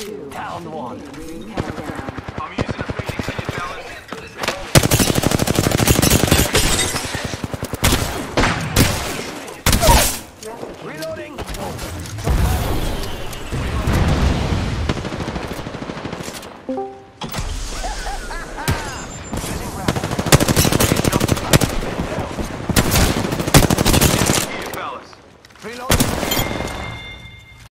Two. Down one. I'm using a Phoenix in your balance. Reloading.